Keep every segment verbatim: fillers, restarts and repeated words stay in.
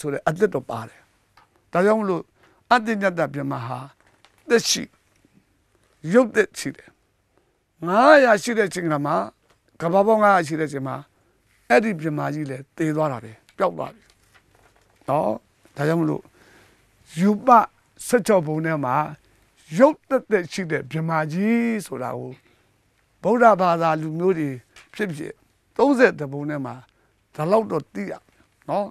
ဆိုတဲ့အသက်တော်ပါတယ်။ဒါကြောင့်မလို့အတဉ္ဇတပြမဟာသက်ရှိရုပ်သက်ရှိတယ်။ငါးရာရှိတဲ့ချိန်ကမှကဘာပေါင်းငါးရာရှိတဲ့ချိန်မှာအဲ့ဒီပြမကြီးလည်းတည်သွားတာပဲပျောက်သွားပြီ။နော်ဒါကြောင့်မလို့ယူပ၁၆ဘုံထဲမှာရုပ်သက်သက်ရှိတဲ့ပြမကြီးဆိုတာကိုဗုဒ္ဓဘာသာလူမျိုးတွေဖြစ်ဖြစ်သုံးဆယ်တဘုံထဲမှာဒါလောက်တော့သိရနော်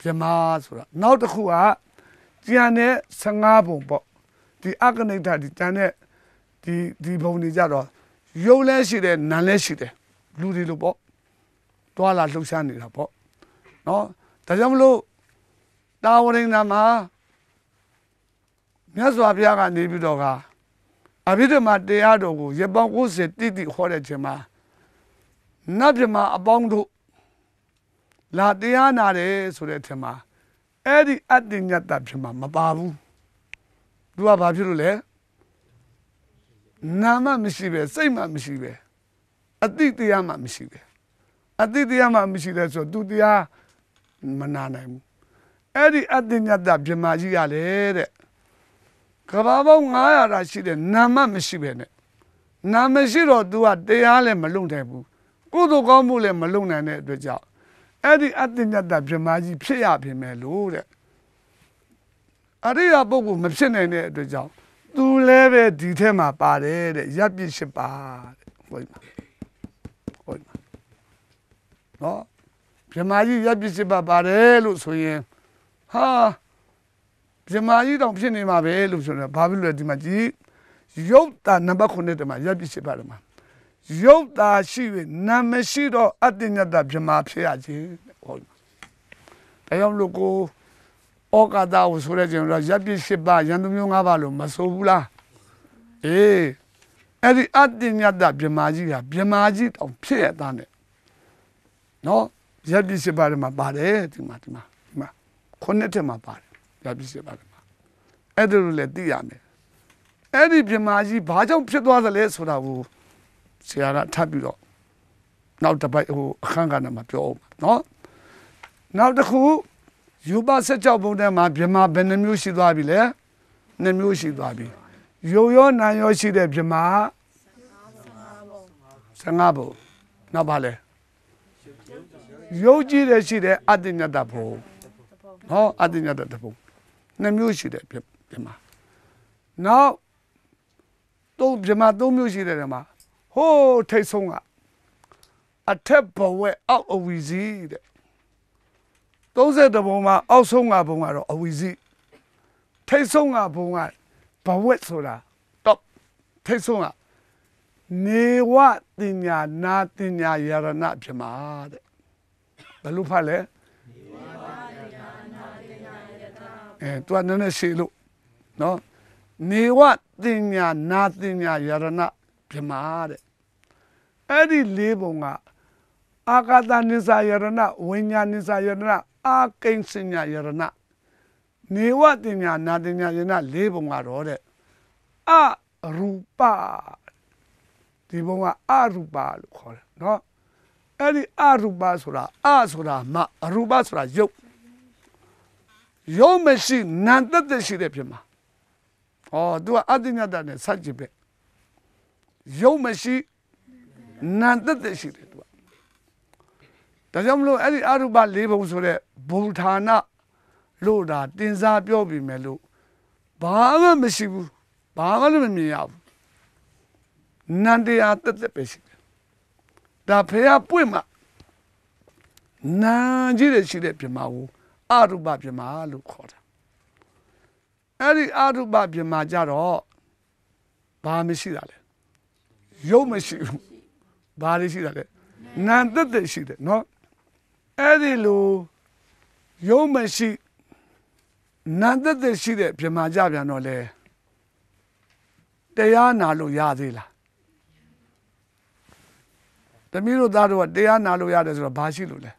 ပြမဆိုတာနောက်တစ်ခုကကျန်တဲ့ဆယ့်ငါးဘုံပေါ့ဒီအကနိဋ္ဌဒီကျန်တဲ့ဒီဒီဘုံတွေကြတော့ရုပ်လည်းရှိတယ်နာမ်လည်းရှိတယ်လူတွေလိုပေါ့တွာလာလှုပ်ရှားနေတာပေါ့နော်ဒါကြောင့်မလို့တာဝရိန္ဒမှာမြတ်စွာဘုရားကနေပြီးတော့ကအဘိဓမ္မာတရားတော်ကိုရပောင်းကိုးဆယ်တိတိဟောတဲ့ချိန်မှာနတ်ပြမအပေါင်းတို့လာတရားနာတယ်ဆိုတဲ့အချိန်မှာအဲ့ဒီအတ္တညတ္တပြမမပါဘူးသူကဘာဖြစ်လို့လဲနာမမရှိပဲစိတ်မှမရှိပဲအတိတရားမှမရှိပဲအတိတရားမှမရှိလဲဆိုသူတရားမနာနိုင်ဘူးအဲ့ဒီအတ္တညတ္တပြမကြီးရလေတဲ့ကဘာပေါင်းငါးရာရှိတဲ့နာမမရှိပဲနဲ့နာမရှိတော့သူကတရားလည်းမလုံနိုင်ဘူးကုသိုလ်ကောင်းမှုလည်းမလုံနိုင်တဲ့အတွက်ကြောင့်အဲ့ဒီအတ္တညတ္တပြမကြီးဖြစ်ရပြင်မယ်လို့တဲ့အရိယာပုဂ္ဂိုလ်မဖြစ်နိုင်တဲ့အတွက်ကြောင့်သူလည်းပဲဒီထဲမှာပါတယ်တဲ့ရပ်ပြစ်ရှိပါတဲ့ဟုတ်ပါဟုတ်ပါနော်ပြမကြီးရပ်ပြစ်ရှိပါပါတယ်လို့ဆိုရင်ဟာပြမကြီးတောင်ဖြစ်နေမှာပဲလို့ဆိုတော့ဘာဖြစ်လို့ဒီမှာကြည်ရုပ်တာနံပါတ်ခုနှစ်တမှာရပ်ပြစ်ရှိပါတယ်မှာရုပ်သာရှိ၍နာမရှိတော့အတ္တညတ္တပြမဖြစ်ရခြင်းဟုတ်တယ်။ဒါကြောင့်လို့ကိုဩကာသကိုဆိုရခြင်းတော့ရပ်ပြစ်ရှိပါရန်သူမျိုးငါးပါလို့မဆိုဘူးလား။အေးအဲ့ဒီအတ္တညတ္တပြမကြီးဟာပြမကြီးတောင်ဖြစ်ရသားနဲ့။နော်ရပ်ပြစ်ရှိပါတယ်မှာပါတယ်ဒီမှာဒီမှာဒီမှာခုနှစ်ထက်မှာပါတယ်ရပ်ပြစ်ရှိပါတယ်မှာ။အဲ့ဒါလို့လည်းသိရမယ်။အဲ့ဒီပြမကြီးဘာကြောင့်ဖြစ်သွားသလဲဆိုတာကိုဆရာကထပ်ပြီးတော့နောက်တစ်ပိုက်ဟိုအခန်းကဏ္ဍမှာပြောအောင်เนาะနောက်တစ်ခုယူပ၁၆ဘုံထဲမှာဗြဟ္မာဘယ်နှမျိုးရှိသွားပြီလဲနှစ်မျိုးရှိသွားပြီရုပ်ရောနာမ်ရောရှိတဲ့ဗြဟ္မာဆယ့်ငါးဘုံနောက်ပါလဲရုပ်ကြီးတဲ့ရှိတဲ့အတ္တညတ္တဘုံเนาะအတ္တညတ္တဘုံနှစ်မျိုးရှိတဲ့ဗြဟ္မာနောက်သုံးဗြဟ္မာသုံးမျိုးရှိတဲ့ဗြဟ္မာဟိုးထိတ်ဆုံးကအထက်ဘဝအောက်အဝီစီတဲ့သုံးဆယ်တဘုံမှာအောက်ဆုံးကဘုံကတော့အဝီစီထိတ်ဆုံးကဘုံကဘဝဆိုတာ top ထိတ်ဆုံးကနေဝတင်ညာနာတင်ညာယရဏပြမတဲ့ဘယ်လိုဖတ်လဲနေဝတင်ညာနာတင်ညာယတာအဲသူကနည်းနည်းရှင်းလို့နော်နေဝတင်ညာနာတင်ညာယရဏပြမတဲ့အဲ့ဒီလေးပုံကအာကာသနိစ္စယရဏဝိညာဏိစ္စယရဏအာကိဉ္စညယရဏနေဝတင်ညာနာတင်ညာယရဏလေးပုံကတော့တဲ့အရူပဒီပုံကအရူပလို့ခေါ်တယ်เนาะအဲ့ဒီအရူပဆိုတာအဆိုတာမအရူပဆိုတာရုပ်ရုပ်မရှိနာမ်သက်သက်ရှိတဲ့ဖြစ်မှာဟောသူကအတ္တညတ္တနဲ့ဆက်ကြည့်ပဲရုပ်မရှိနာမ်သက်သက်ရှိတယ်သူကဒါကြောင့်မလို့အဲ့ဒီအရူပလေးဘုံဆိုတဲ့ဘုံဌာနလို့ဒါတင်စားပြောပြီမယ်လို့ဘာမှမရှိဘူးဘာမှလည်းမမြင်ရဘူးနန္တရားသက်သက်ပဲရှိတယ်ဒါဖះပွင့်မှာနာကြီးတဲ့ရှိတဲ့ပြမကိုအရူပပြမလို့ခေါ်တာအဲ့ဒီအရူပပြမကြတော့ဘာမရှိတာလဲရုပ်မရှိဘူးဘာတွေရှိတာလဲနာမ်သက်သက်ရှိတယ်เนาะအဲ့ဒီလိုရုပ်မရှိနာမ်သက်သက်ရှိတဲ့ပြမကြပြန်တော့လဲတရားနာလို့ရသေးလားတမီးတို့သားတို့ကတရားနာလို့ရတယ်ဆိုတော့ဘာရှိလို့လဲ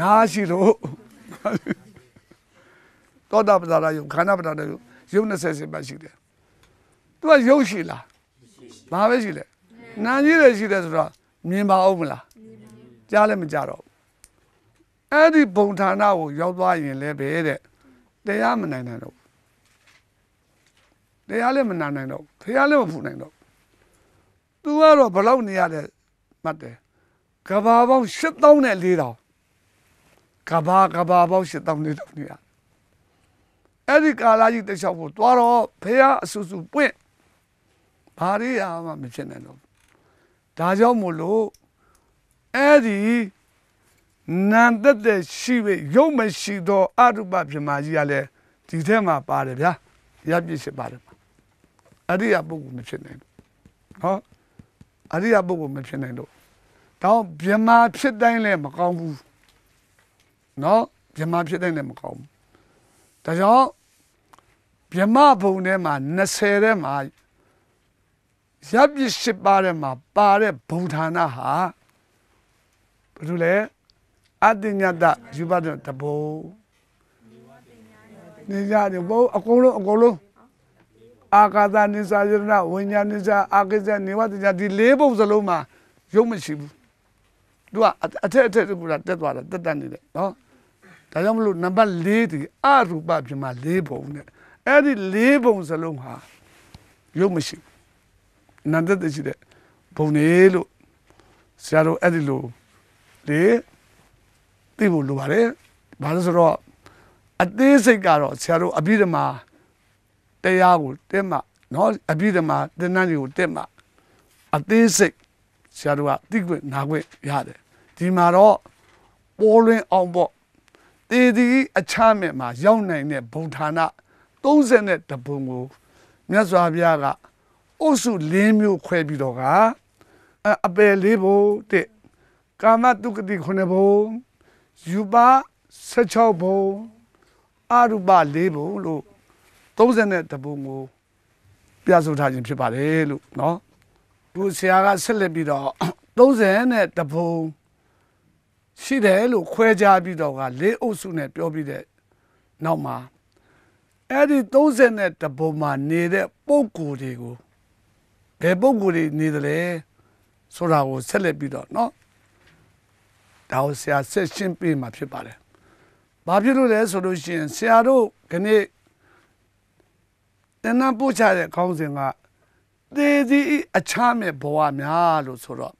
နာရှိလို့သောတာပတ္တရာယုံခန္ဓာပတ္တရာယုံယုံနှစ်ဆယ်ပါရှိတယ်သူကရုပ်ရှိလားဘာပဲရှိလဲနာကြီးလည်းရှိတယ်ဆိုတော့မြင်ပါအောင်မလားကြားလည်းမကြတော့ Eddie Bontana will yell by in Lebe. They are Menano. They are Lemanano. They are Lemanano. Do I know Bologna at it, Mate? Cababo shut down at Lido. Cabba, Cababo shut down at Lido. Eddie Calaji de Shabu, Dwaro, Pea, Susu, Pit. Party, I'm a Michelano. Dajo Mulu, Eddie. Nan that the she with Yome she do Arubab Magiale, Titema Parida, Yabis Barama. Adia Bogu Michelin. Huh? Adia Bogu Michelin. Don't be a map sit down in Macomb. No, be a map sit down in Macomb. That's all. Be a marble name and necessary my Yabis Barama, Bare Botana ha. Brule. Adinyada, you bought the bow. Nija the bow, a colo, a colo. Akada Nizadina, Winyaniza, Akaza, Niwata, the label of the Loma, Yomashi. Do I attend to that water, that done it? No? Tayamlu number lady, I do bab you my label. Any label of the Loma. Yomashi. Nanda did it. Bonello. Shadow Edilo. They People do it, but at this cigar, Sero Abidama, they are Tema, not Abidama, the Nanu Tema. At this sick, Sero Digwit Nawe Yade, Timaro, Bowling on board. They did a charm at my young name, Botana, those in it the Bungo, Nazaviaga, also Lemu Quabidoga, a bear label, the Gama took the Honebo. Yuba, Sachobo, Aruba Lebo, those are not the Bungo. Piazzo Tajim Chipale, no? Luciaga Celebido, those are not the Bung. She de Lu Queja Bidoga, Leo Sunet, Yobide, no ma. Added those are not the Boma needed Boku Digo. The Boguri needle, so I was Celebido, no? Now, see, I said, simply my people. Babylon solution, Seattle, can it? Then I put out a counting up. They did a charming boamia, Lusora.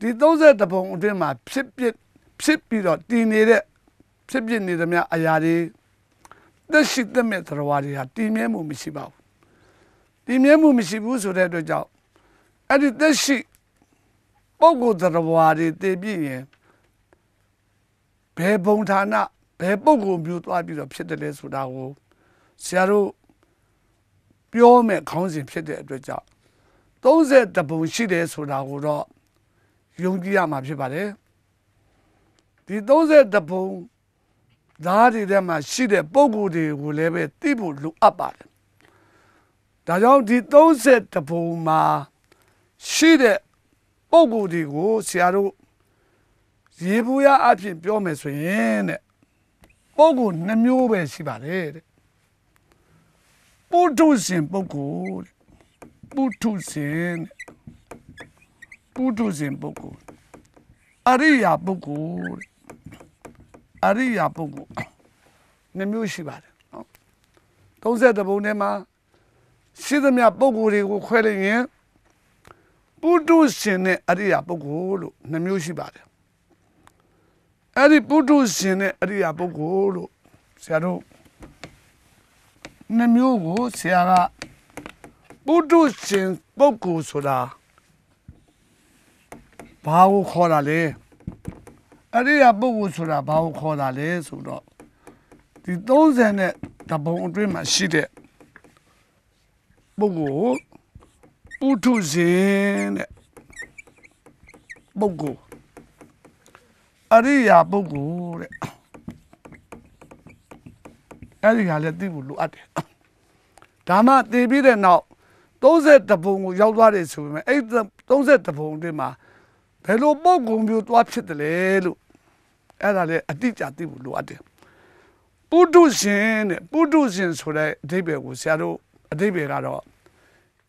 Did those at the bone of my pipit, pipit or dinner, pipit near the mere ayadi? The shit the metroari had dimemu missibo. Dimemu missibu so that the job. And it does she. Bogo the rewarded they being. Pe Bontana, Pe Bogo mute I be upsetted with our Seattle Pure men comes in pitted the job. Those at the Bonchides with our dog. Yungiama Pibade. Did those at the Bon Daddy them as she the Bogo de will ever people look up at. Dayon did those at the Boma. She the Bogo de go, Seattle. Zibuya up in Piomes in it. Bogo Namube Sibare. Putus in Bogo. Putus in. Putus in Bogo. Aria Bogo. Aria Bogo. Namu Sibare. Those at the Bonema. See them ya Bogo de go quelling in. Pudusin Aria Bogolo, Namusibat. Adi Pudusin Aria Bogolo, Sado Namugo, Sierra Pudusin Boku Soda Pau Corale Aria Bogu Soda Pau Corale Soda. The dozen at the bone dream and she did Bogo. Putusin Bogo Aria Bogo Aria let the wood at it. Dama, they beat it now. Those at the bone, young bodies who ate them, those at the bone, Dima. Hello, Bogo, you watch it the little. Ella, a teacher, they would do at it. Putusin, Putusin, so that David was shadow, a David at all.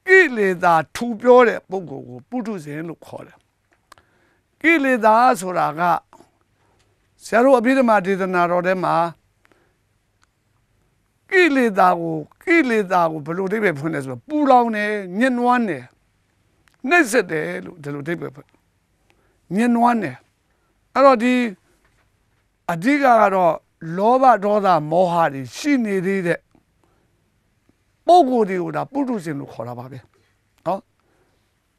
Gilida two pure Bogo, Putus in Lucor. Gilida Soraga Saru Abhidhamma Dedana Rodema Kili Dago, Kili Dago, Pelodipe Punes, Pulone, Nianwane. Next day, Delodipe Nianwane. Arodi Adigaro, Loba Doda Mohari, she needed it. Bogo de Uda Purus in Korababe.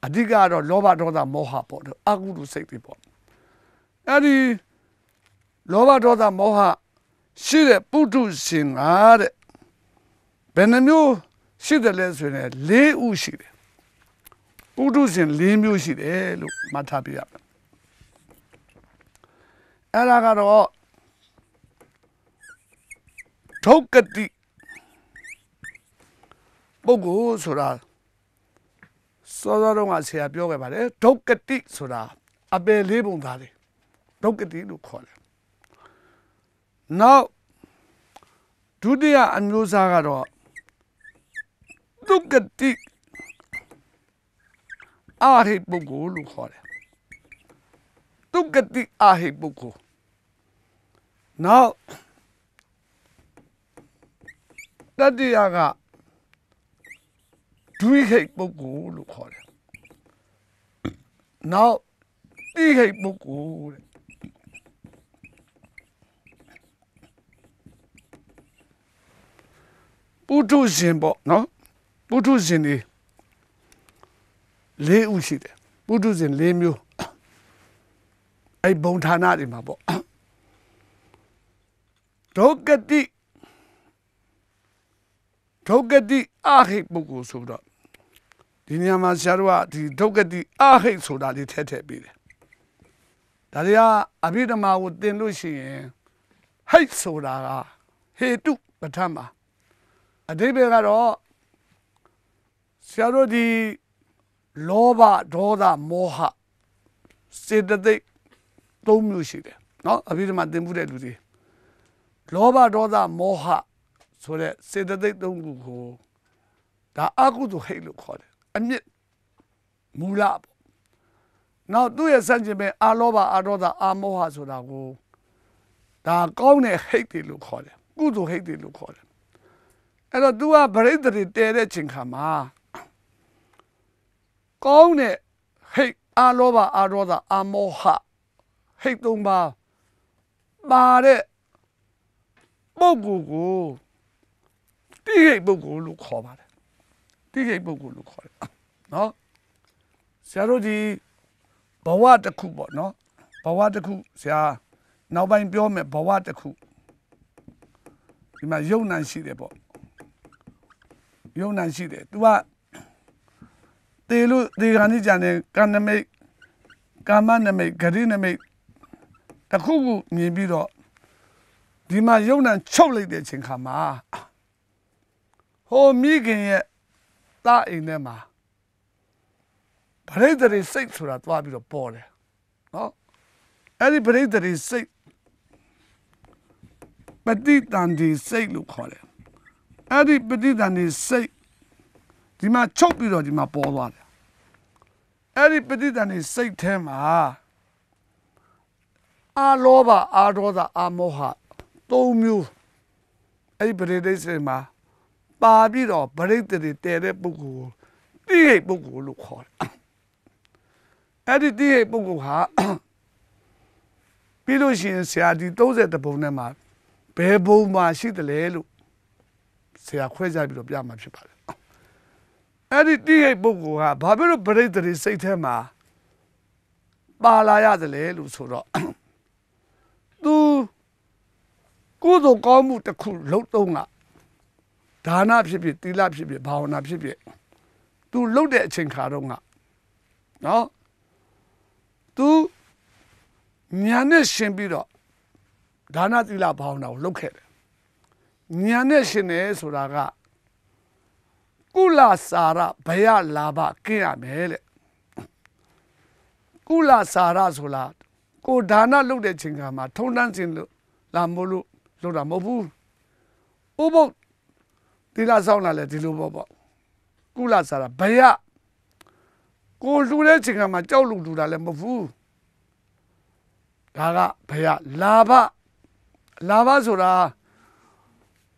Adigaro, Loba Doda Mohapot, Agudu Safety Pot. Adi. Loba Doda Moha, she the Putu sin are Benemu, she the lesbian, Le Ushid. Putus in Limushid, eh, Matabia. Elagaro Tokati Bogu Sura Sodoma Sia Biogabare, Tokati Sura, Abe Libundari, Tokati Lucole. Now, today I'm going to look at the Ahibuku. Look at the Ahibuku. Now, that the Aga three Hibuku look for it. Now, the Hibuku. Putu Zimbo, no? Putu Zini Le Ushid, Putu Zin Lemu. I bone Hanadi Mabo. Togati Togati Ahi Buku Suda. Dinama Sarua, the Togati Ahi Suda, the Tete Bid. Daria Abidama would then Lucy. Hey Soda, hey do Batama. Adibegaro Siaro di Loba Doda Moha said that they don't use it. No, Abidama de Mudelu. Loba Doda Moha so that said that they don't go. The Aku to Halo called it. And yet Mulab. Now do a Sanjime Aloba Adoda Amoha so that go. The Gone hate it look called it. Good to hate it look called it. And I do a bravery day, Chinkama. Gone it, hate Aloba, Aroda, Amoha, hate Dumba, Bade Bogu, Dig Bogu look over. Dig Bogu look over. No? Sarodi Bawata Kubo, no? Bawata Ku, Sia, now by Biome, Bawata Ku. In my young and see the book. Yonan see it. What they look the Anijan, Ganame, Gamaname, Gariname, the Kugu, Nibido, Dima Yonan Choli de Chinkama. Oh, me can that in them. Parader is sick to that wabi of body. No, any parader is sick. But deep down the sick look on it. Adi Petit and his say, Dima Chopito Dima Bola. Adi Petit and his say, Tem, ah. Ah, Loba, ah, Roda, ah, Moha. Don't move. Adi Petit say, ma. Babito, Petit, Dede Bugu. Dee Bugu look hot. Adi Dee Bugu ha. Piloshi and Siadi, those at the Bonema. Bebo, my sheet, the lelu. C'est à quoi j'ai bien bien marché par. Elle dit beaucoup à Babero Brederi Saitema. Balaya de l'Elu Sura. Tu Kudo Gomu de Ku Lotonga. Dana Pibi, Dila Pibi, Bauna Pibi. Tu Lode Chinkaronga. No? Tu Nyanes Shimbiro. Dana Dila Bauna, look at it. Nyaneshine Suraga Kula Sara Baya Lava Kia Mele Kula Sara Sulat Kodana looked at Chingama, Tonan in Lamulu, Lodamobu Ubo Dila Sauna let it over Kula Sara Baya Go to the Chingama, Jolu to the Lambofu ဒါကဘယလာဘလာဘဆိုတာ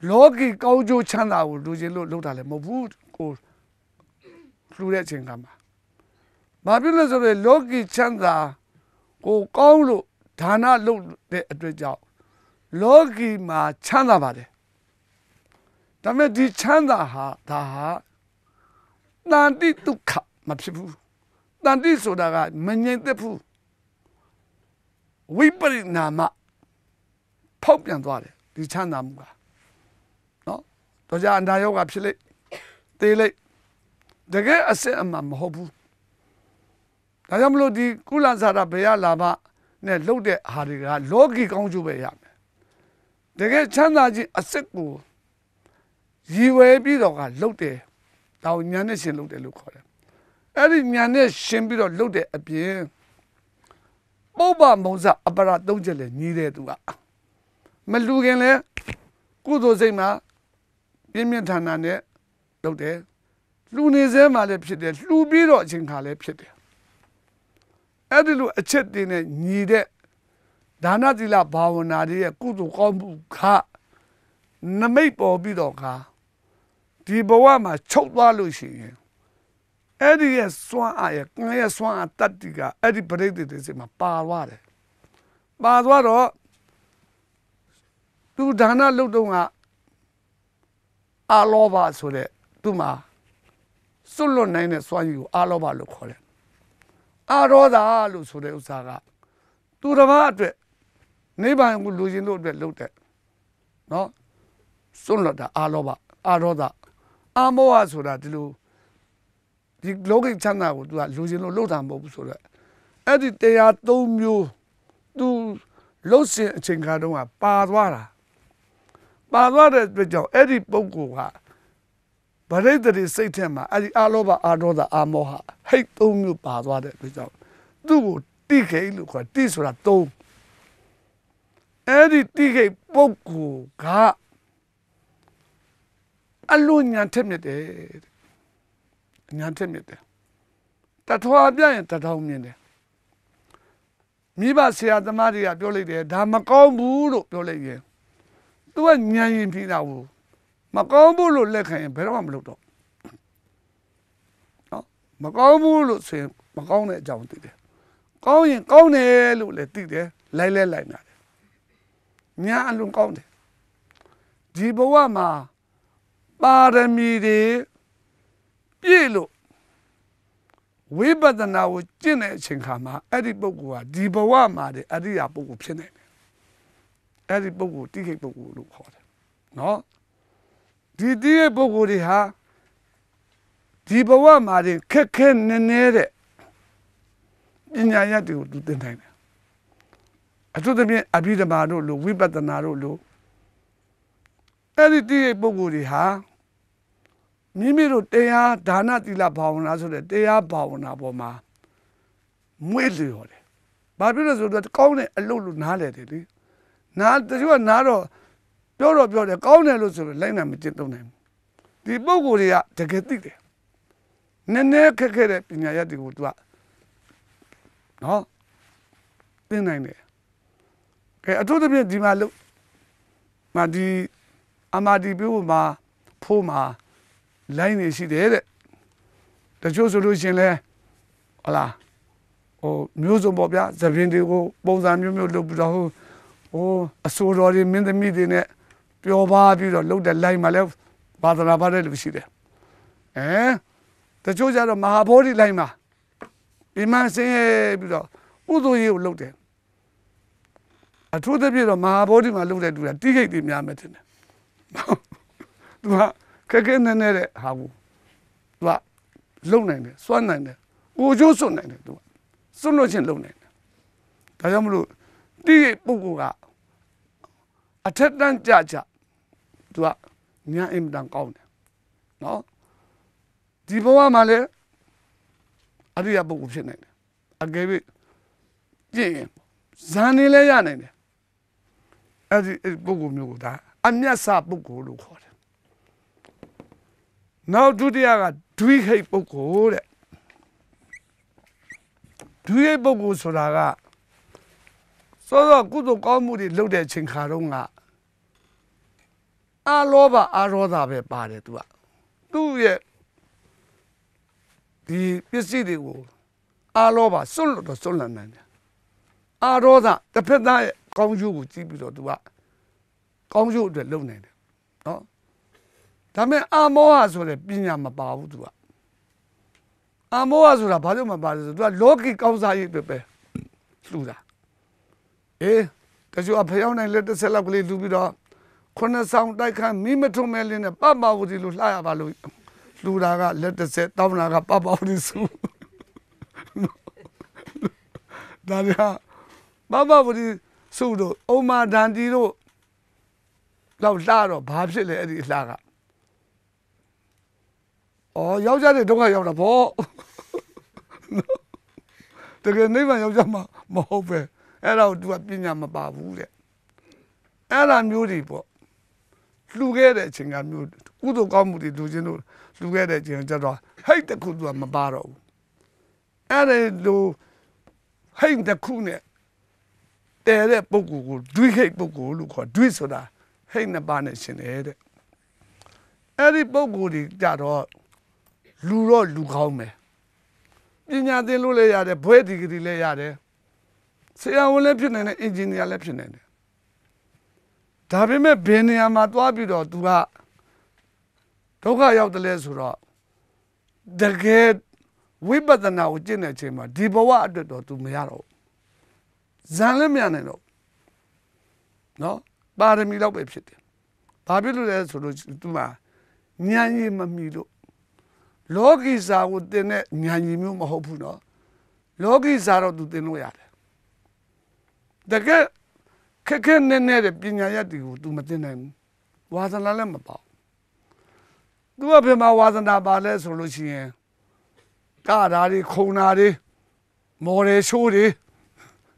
လောကီကောင်းကျိုးချမ်းသာကိုလူချင်းလို့လုပ်တာလည်းမဟုတ်ဘူးကိုလှူတဲ့အချိန်ကမှာဘာဖြစ်လို့ဆိုတော့လောကီချမ်းသာကိုကောင်းလို့ဒါနလုပ်တဲ့အတွက်ကြောင့်လောကီမှာချမ်းသာပါတယ်ဒါပေမဲ့ဒီချမ်းသာဟာဒါဟာတန်တိဒုက္ခမဖြစ်ဘူးတန်တိဆိုတာကမငြိမ်သက်ဘူးဝိပရိနာမဖောက်ပြန်သွားတယ်ဒီချမ်းသာမှုကနော်တော့ကြာအန္တယောဂဖြစ်လိမ့်တေးလိမ့်တကယ်အစစ်အမှန်မဟုတ်ဘူးဒါကြောင့်မလို့ဒီကုလဇာတာဘယလာဘနဲ့လှုပ်တဲ့ဟာတွေကလောကီကောင်းကျိုးပဲရမယ်တကယ်ချမ်းသာခြင်းအစစ်ကိုရည်ဝဲပြီးတော့ကလှုပ်တယ်ဒါကိုဉာဏ်နဲ့ရှင်လှုပ်တယ်လို့ခေါ်တယ်အဲ့ဒီဉာဏ်နဲ့ရှင်ပြီးတော့လှုပ်တဲ့အပြင်ပုပ္ပမုံစအပရာသုံးချက်လည်းညီးတယ်သူကမလူခင်လဲကုသိုလ်စိတ်မှာပြင်းပြင်းထန်ထန်နဲ့လုပ်တယ်လှူနေစဲမှာလည်းဖြစ်တယ်လှူပြီးတော့အချိန်ခါလည်းဖြစ်တယ်အဲ့ဒီလိုအချက်တင်နဲ့ညီးတဲ့ဒါနသီလဘာဝနာတွေရဲ့ကုသိုလ်ကောင်းမှုခနမိတ်ပေါ်ပြီးတော့ခါဒီဘဝမှာချုပ်သွားလို့ရှိရင်အဲ့ဒီရဲ့စွမ်းအားရဲ့ကံရဲ့စွမ်းအားတတ္တိကအဲ့ဒီပရိသေတိစိတ်မှာပါသွားတယ်ပါသွားတော့သူဒါနလုပ်တော့ကအလောဘဆိုတဲ့သူမှာစွန့်လွတ်နိုင်တဲ့စွမ်းရည်ကိုအလောဘလို့ခေါ်တယ်အရောဓာလို့ဆိုတဲ့ဥစ္စာကသူတစ်ပါးအတွက်နိဗ္ဗာန်ကိုလူချင်းတို့အတွက်လုပ်တဲ့နော်စွန့်လွတ်တာအလောဘအရောဓာအမောဟဆိုတာဒီလိုဒီလောကချမ်းသာကိုသူကလူချင်းလို့လှုပ်တာမဟုတ်ဘူးဆိုတော့အဲ့ဒီတရားသုံးမျိုးသူလှုပ်ရှင်အချိန်ခါတုန်းကပါသွားတာပါသွားတဲ့အတွက်ကြောင့်အဲ့ဒီပုဂ္ဂိုလ်ကဗရိတ္တိစိတ်ထဲမှာအဲ့ဒီအာလောဘအာဒေါသအာမောဟဟိတ်သုံးမျိုးပါသွားတဲ့အတွက်ကြောင့်သူ့ကိုတိခိလို့ခေါ်တိဆိုတာသုံးအဲ့ဒီတိခိပုဂ္ဂိုလ်ကအလွန်ဉာဏ်ထက်မြတ်တယ်ဉာဏ်ထက်မြတ်တယ်တထွာပြရင်တထောင်မြင်တယ်မိဘဆရာသမားတွေကပြောလိုက်တယ်ဒါမကောင်းဘူးလို့ပြောလိုက်ရင်သူကညံရင်ပြီးတာကိုမကောင်းဘူးလို့လက်ခံရင်ဘယ်တော့မှမလုပ်တော့နော်မကောင်းဘူးလို့ဆိုရင်မကောင်းတဲ့အကြောင်းသိတယ်ကောင်းရင်ကောင်းတယ်လို့လည်းသိတယ်လိုက်လဲလိုက်နာတယ်ညံအလွန်ကောင်းတယ်ဒီဘဝမှာပါရမီတွေပြည့်လို့ဝိပဿနာကိုကျင့်တဲ့အချိန်ခါမှာအဲ့ဒီပုဂ္ဂိုလ်ဟာဒီဘဝမှာတဲ့အရိယာပုဂ္ဂိုလ်ဖြစ်နေတယ်အဲ့ဒီပုဂ္ဂိုလ်တိခိပုဂ္ဂိုလ်လို့ခေါ်တယ်နော်ဒီတိခိပုဂ္ဂိုလ်တွေဟာဒီဘဝမှာတဲ့ခက်ခဲနေနေတဲ့ပညာရတွေကိုသူသင်နိုင်တယ်အထူးသဖြင့်အဘိဓမ္မာတို့လို့ဝိပဿနာတို့လို့အဲ့ဒီတိခိပုဂ္ဂိုလ်တွေဟာမိမိတို့တရားဒါနသီလဘာဝနာဆိုတဲ့တရားဘာဝနာပေါ်မှာမွေးလျော်တယ်။ဘာဖြစ်လို့ဆိုတော့ကောင်းတဲ့အလုပ်လို့နားလဲတယ်လေ။နားတချို့ကနားတော့ပြောတော့ပြောတယ်ကောင်းတယ်လို့ဆိုတော့လိုက်နိုင်မကျင့်သုံးနိုင်ဘူး။ဒီပုဂ္ဂိုလ်တွေကတကယ်သိတယ်။နည်းနည်းခက်ခဲတဲ့ပညာရည်တွေကိုသူကနော်သိနိုင်တယ်။ကဲအထူးသဖြင့်ဒီမှာလို့မဒီအမဒီပြုမှာဖိုးမှာလိုင်းနေရှိတယ်တဲ့တချို့ဆိုလို့ရှင်လဲဟလာဟိုမျိုးစုံပေါ့ဗျာသပင်တွေကိုပုံစံမျိုးမျိုးလုပ်ပြီးတော့ဟိုဟိုအဆိုတော်တွေမင်းသမီးတွေနဲ့ပျော်ပါပြီးတော့လှုပ်တဲ့လိုင်းမှာလဲဘာသာနာပါတဲ့လူရှိတယ်အဲတချို့ကြတော့မဟာဘောဓိလိုင်းမှာပြမဆင်းရဲ့ပြီးတော့ပုသိုလ်ရေးကိုလှုပ်တယ်အထူးသဖြင့်တော့မဟာဘောဓိမှာလှုပ်တဲ့လူကတိခိတ်တွေများမယ်တင်တယ်သူကခက်ခဲနေနေတဲ့ဟာကိုသူကလုံနိုင်တယ်စွန့်နိုင်တယ်ကိုကျိုးစွန့်နိုင်တယ်သူကစွန့်လို့ချင်းလုံနိုင်တယ်ဒါကြောင့်မလို့တိရဲ့ပုဂ္ဂိုလ်ကအထက်တန်းကြကြသူကဉာဏ်အင်တန်ကောင်းတယ်နော်ဒီဘဝမှာလည်းအရိယာပုဂ္ဂိုလ်ဖြစ်နိုင်တယ်အကယ်၍ကျင့်ရင်ဇန်နေလည်းရနိုင်တယ်အဲ့ဒီပုဂ္ဂိုလ်မျိုးကဒါအမျက်စာပုဂ္ဂိုလ်လို့ခေါ်တယ်နောက်ဒုတိယကဒွိဟိတ်ပုဂ္ဂိုလ်တဲ့ဒွိဟိတ်ပုဂ္ဂိုလ်ဆိုတာက所以说，古种高墓的六代青卡中啊，阿罗吧，阿罗那边扒的多，都也，你必须得我，阿罗吧，送了都送了人家，阿罗那，特别那广州古基比较多，广州的六代的，啊，他们阿摩啊说的比人家嘛保护多，阿摩啊说的保证嘛保护多，老给高山一边呗，路的。 Eh, tapi apa yang orang leter selak beli tu bila, konon sound tak kan, mimetro melin, papa udi lu laya balu, lu raga leter se, tahu naga papa udi su, dari ha, papa udi su do, oma dandi do, lau laro, bahasa le di laga, oh, yau jadi dong yau rapo, tapi ni mana yau jadi mau be. Erau dua pinya mababu le, eram yuri po, luge le cingam yuri, udo kamu di dujinu, luge le cingam jadwa, hei tak kudu mabaro, eram do, hei tak kune, tera poku, dui hei poku luka, dui soda, hei na bane cingere, eri poku di jadwa, luro lukau me, pinya di lule yade, boedi di le yade. Saya awalnya pun nenek engineer lep pun nenek. Tapi saya bini amat tua biru tua, tukar yang terlepas. Dekat wibatan aku jenis cuma di bawah ada tu melayu. Jangan melayu no, no, baru melayu begitu. Tapi tu lepas tu mah nyanyi melayu. Logi sahaja nenek nyanyi melayu maupun no, logi sahaja tu denu yar. Dekat kekeh nenek pinya ya diu tu mesti nenek wasan lalu mabau. Dua pemain wasan dah balik solusinya. Kadari, konari, moresuri,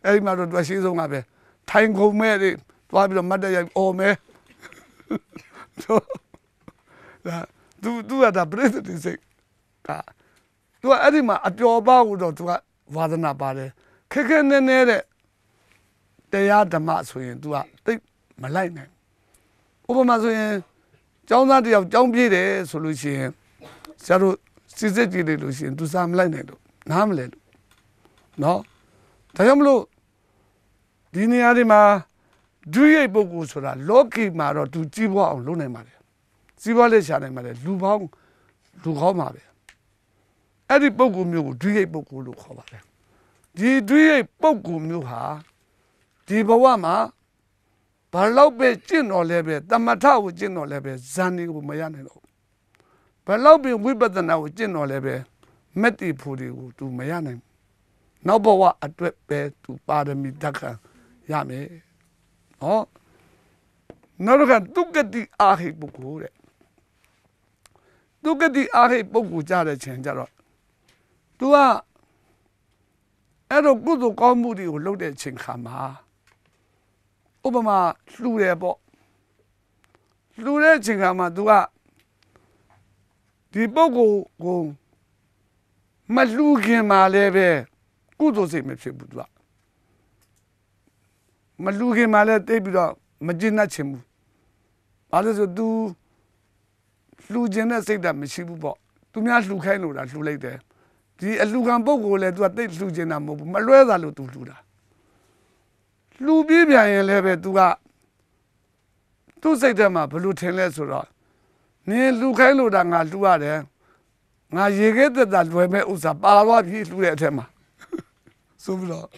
eh macam dua sisi orang bertengkar meri, dua bila mada yang ome. Tu tu ada berita di sini. Tu ada macam jawab udah tu wasan dah balik. Kekeh nenek. Daya dema soalnya tu ah, tapi malai ni. Upama soalnya, jangan dia jangan pilih solusi. Seru sisi pilih solusi tu sama malai ni tu, nama malai tu. No, tapi amlo di ni hari mah dua ibu kusura, loki maro tu jiwa orang luar ni mari, jiwa le siapa ni mari, lubang lukau mari. Ada ibu kumiu dua ibu kulukau mari. Di dua ibu kumiu ha. Di bawah mah, perlu berjin oleh ber, tamatah berjin oleh ber, zani bukan yang itu. Perlu berwibatan berjin oleh ber, mati puri itu bukan yang. Nampak atlet ber tu pada mitakah, ya me, oh, narukan tu keti akhir buku le, tu keti akhir buku cara cengar, tua, elok itu kamu diulur dari cengkam ha. Obama lule bo, lule cingkama dua, di boku kong, maluki malebe, kudo si mencibu dua, maluki malet tebila majina cimu, ada tu du, lujena seda mencibu bo, tu mian lukai nora lulai deh, di lukan boku le dua teb lujena mo, maluai dalu tu lula. Lu biaya lepas tu kan, tu saja mah perlu tenle sura. Ni lu kain lu dah ngalu ada, ngaji kita dah lu emeh usah bawa pi lu ada mah, sublo.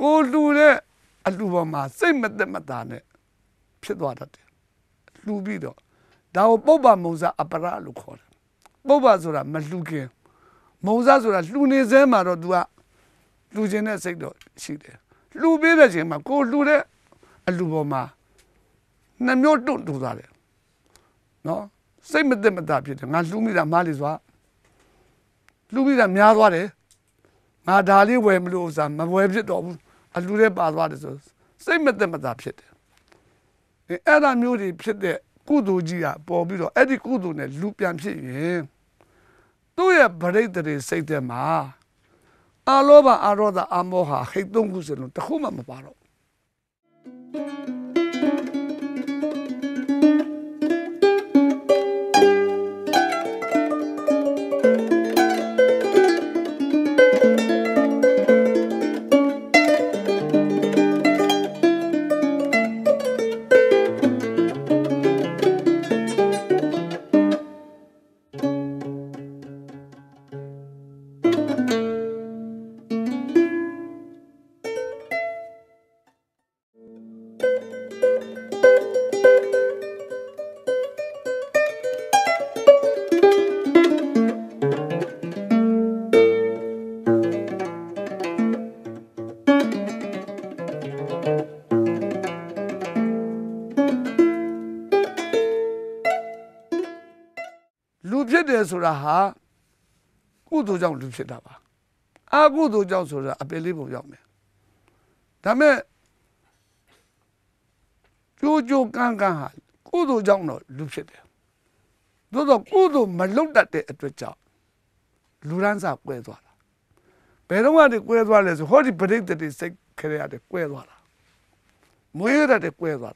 Kau lu le, lu bermah, semet semet dah ne, pernah ada. Lu bido, dah boba musa apara lu kor, boba sura maluki, musa sura lu ni zaman ro dua, lu jenis segdo sihir. Lu bela je mah, kau lu le, lu bermah, nama orang tu dah le, no, saya mesti mesti dapat je, ngan lu ni dah malu zwa, lu ni dah mian zwa le, ngan dah le web lu usah, ngan web je dobu, lu le pas zwa le tu, saya mesti mesti dapat je, ni ada miuri je, kudu dia, bobi tu, ada kudu ni lu pian je, tu ya beri dari saya mah. Aloba aroda amoha hitung kusenun tak kuma mabaro. L'objet de Suraha, ou do young Lupitaba. I go do young Sura, a believable young man. Dame Jojo Gangaha, good old young Lupit. Dodo Kudo, my look that day at the job. Luranza Guedwala. Peroma de Guedwala is what he predicted his career at the Guedwala. Muir at the Guedwala.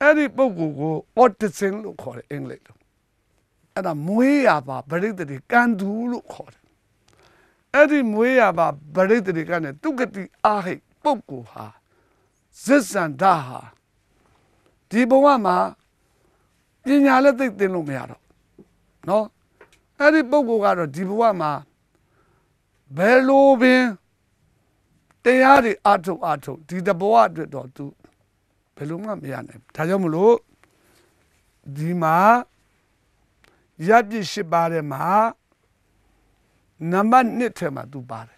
Any Bogu, what the thing look for England. Ada muiaba beriteri kan dulu kor. Eri muiaba beriteri kan tu keti ahik pokuha, zisan daha. Di bawah mah, ini halat itu lumiar. No, eri pokuha di bawah mah, belubin, tiari atu atu di bawah itu tu belumah mian. Tajamulu di mah. Yadi Shibare Ma Naman Nitema Dubare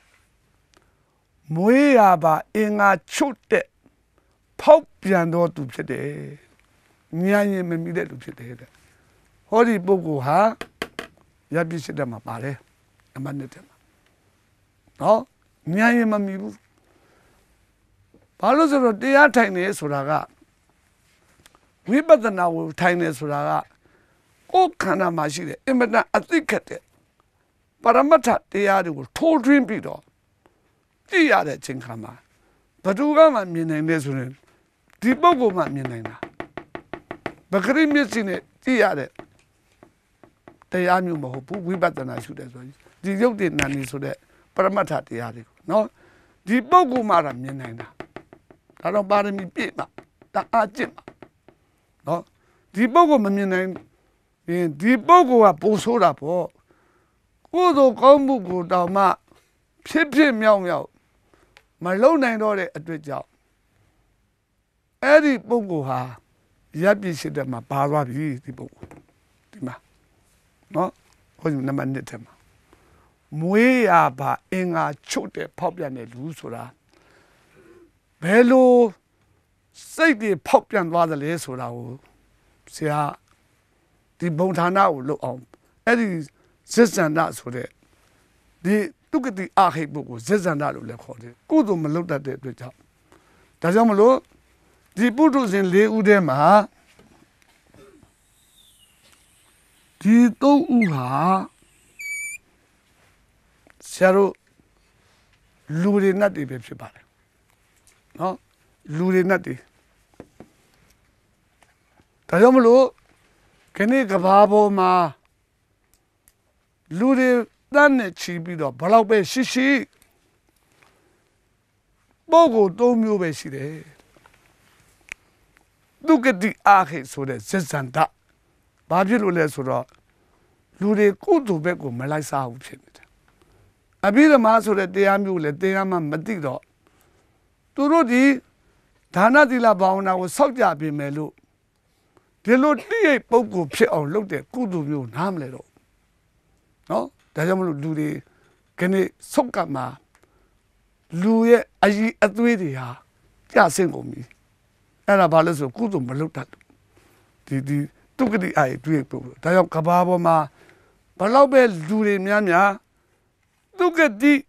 Muiaba Inga Chute Popiano Dupede Nyany Mimide Dupede Hori Boguha Yadi Shidama Bare Amanitema. No, Nyany Mamibu Palos of the Tiny Suraga. We better now with Tiny Suraga. Oh, can I imagine it? Imagine I think at it. But I'm not the other will told him be done. The other thing, come on. But you got my meaning, listening. The bubble, my meaning. But I'm missing it, the other. They are new, we better not shoot as well. The young did not need to that. But I'm not the other. No, the bubble, madam, meaning. I don't bother me, people. That I did. No, the bubble, my meaning. In the Bogo, a Bosura po, Udo Gombugo, Dama, Pip, Young Yao, my lone and all at the job. Eddie Bogoha, Yabi said that my power is the Bogo. Dima. No, was the Manitema. Muiaba in a chote popian at Usura. Bello, say the popian rather less or our. See, the Montana will look on. Eddie says and that's for it. The look at the archebook, says and that will look for it. Good on look at it with her. Tazamolo, the Buddhas in Le Udema, the Douha, Sero Lurinati, baby. No, Lurinati. Tazamolo. Can you gababo ma Ludi than chibido, Balabe shishi Bogo don't you be she. Look at the arcade so that says and that. Babilulesura Ludi could do bego Melissa option. I be the master that they am you let they am a madido. To Rodi Tana di la Bauna was Sotia be melu. The Lord did Bogo pit or looked at good of you, Namledo. No, the Yamu do the Kenny Sokama Louis Aji Atwedia, just single me. And a balance of good of Malutat. The took the eye to a pool, Tayam Cababoma, Palabel Dure Miamia, look at the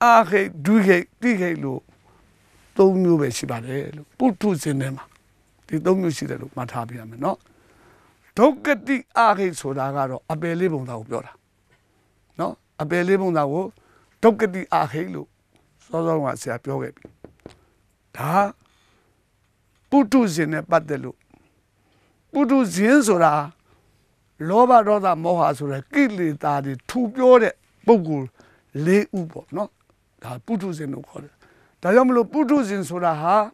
Ahe Duhe, Dihelo, don't move a shibare, put two cinema. They don't use it look much happy, I mean, no. Don't get the arcade so that I got a believable now, no, a believable now. Don't get the arcade look. So don't want to say, I'm your baby. Putu Patalu Putu Zinsura Loba Roda Mohasura Kidli Tadi, two pure Bugul, Le Ubo, no Putu Zinukor. Tayamlo Putu Zinsura Ha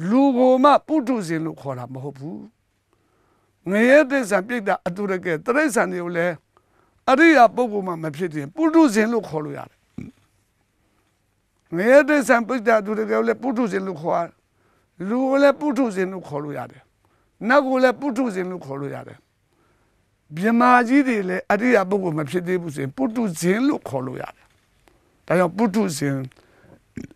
Lugoma Putu Zinukora Mohopu. Neades and picked the Adurake, Teresa Nule Aria Boguma Mapiti, Putu Zinukoria. Neades and picked the Adurake, Putu Zinukor. Lule putus in Lucoliade. Nagula putus in Lucoliade. Biamajidile, Adia Bogu Mapidibus in putus in Lucoliade. They are putus in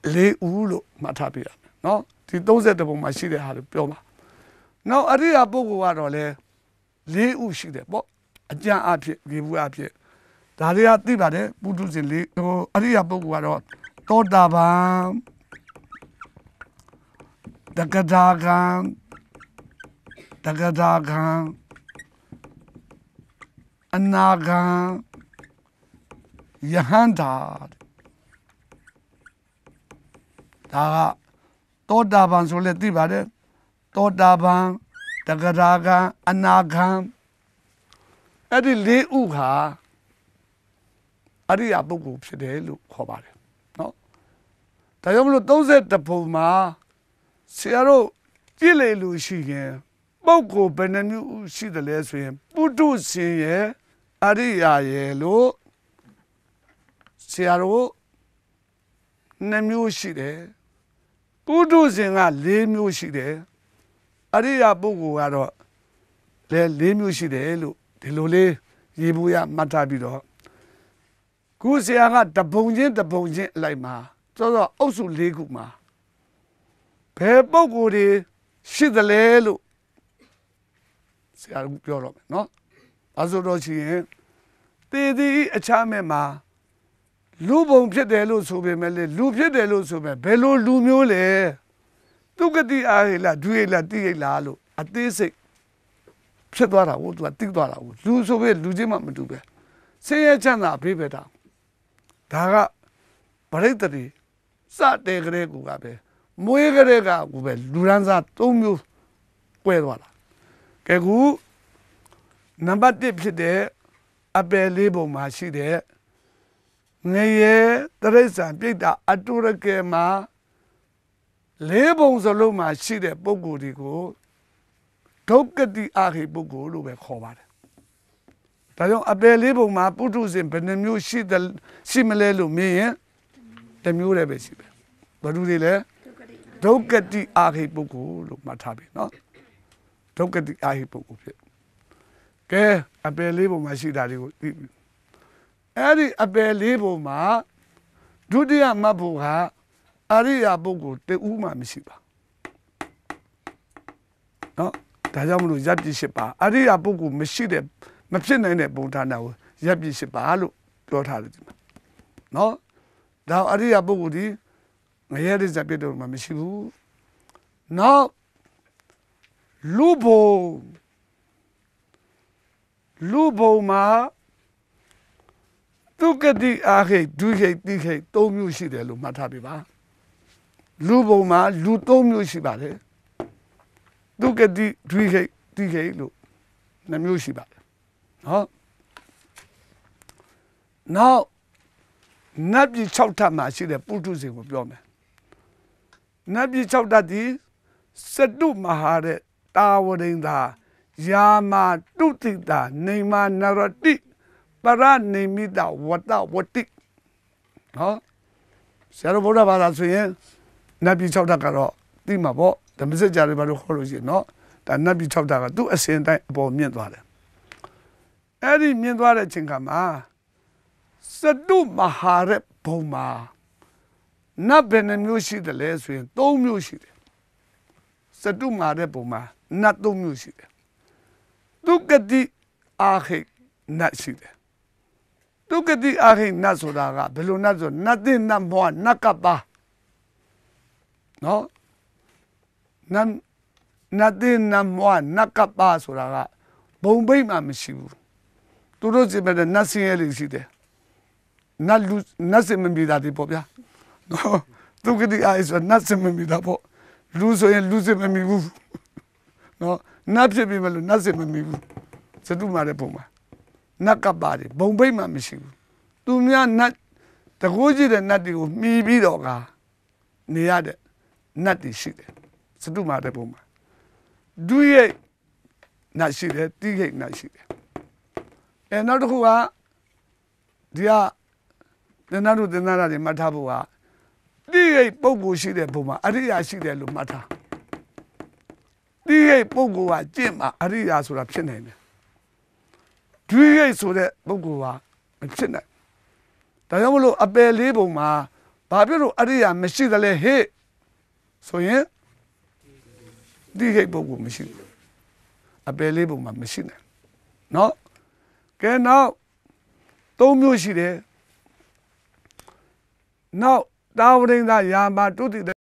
Le Ulu Matapia. No, the dozer de Bomashide had a poma. Now Adia Bogu Arole, Le Ushide, but a jan api, give up yet. Daria Tibade, putus in Le Adia Boguaro, Todabam. Dagadagan, Dagadagan, Anagan, Yahanda. Daga, Todaban, so let the body, Todaban, Dagadagan, Anagan. Adi le uha, Adi abugu, said he look hobby. No. Tayamlo does it the puma. Siaro, Gile Lucian, Boko Benanu, see the lesbian, Putu Sier, Aria Yellow, Siaro Nemuside, Putu Zina Lemuside, Aria Boguaro, Le Lemuside, Delole, Yibuya Matabido, Gusiaga, the Bonjin, the Bonjin Lima, Toda also Leguma. Peboguri, she the lelu. See, I look your no? Azorochi, Didi, a chamema. Lubon Pedelo Subemele, Lupedelo Sube, Bello Lumule. Look at the Aila, Duela, Dilalu, at this. Pedora would what Tigdora would lose away, Lujima Madube. Say a chana, Pibeta. Daga, Paretari, Sat de Greguabe. Muegrega, Duranza, Tomu, Quedwala. Kegu number dipsy there, a bell label machi there. Nay, Teresa, big that Atura Gema labels alone machi there, Bogodigo. Toke the Ari Bogo, Lube Hobart. Tayo, a bell label ma putus in Penemu, she the similar to me, the Mure Bessibe. But do they? Don't get the Ahipuku, look, Matabi, no? Don't get the Ahipuku. Okay, I believe my she that you leave. Adi, I believe ma, do the Mabuha, Aria Bogu, the Uma Missiba. No, Tayamu Yabi Shipa, Aria Bogu, Messide, Mapsina in a Botana, Yabi Shipa, look, your heart. No, thou Aria Bogudi. Here is a bit of my machine. Now, Lubo Lubo ma took at the ahe, do hate, do hate, told me she the Lumatabiba. Lubo ma, Lu told me she bade. Look at the do hate, do hate, look. Namushiba. Now, not be choked up, my she the Putus with your man. Nabi Chowdadi said to Mahare, Towering da, Yama, Duty da, Nema Narati, Paran name da, what da, what tick. Huh? Saraboda Barasuye, Nabi Chowdakaro, Dimabo, the messenger of the Horoji, no, that Nabi Chowdaka do a same time about Mianware. Eddie Mianware Chingama said to Mahare Poma. Not been a music the lesbian, no music. Saduma repoma, not no music. Look at the Ahi Natside. Look at the Ahi Natsura, Belunazo, nothing more, Nakaba. No? Nothing more, Nakaba Sura, Bombay Mamishu. To Rosie, but nothing else is there. Not lose nothing, maybe that the Popia. No, look at the eyes, but nothing will be double. Lose No, not to be Malu, nothing with me. Sadumare Puma. Nakabari, Bombay Mamishu. Do me not the Roji and Natty of me be doga. Niade, Natty shit. Sadumare Puma. Do ye not shit, dig not shit. And not who are the Nadu the Nara de Matabua. Dig Bobo shit at Puma. I did I see the Lumata. Three Bogua, Jim, Arias or a chin. Three eight so that Bogua, a chin. Diabolo, a bear label, ma, Babero, Aria, machine, the he. So, yeah? Three eight Bogu machine. A bear label, my machine. No? Can now. Don't you see there? No, down in that yama, do the.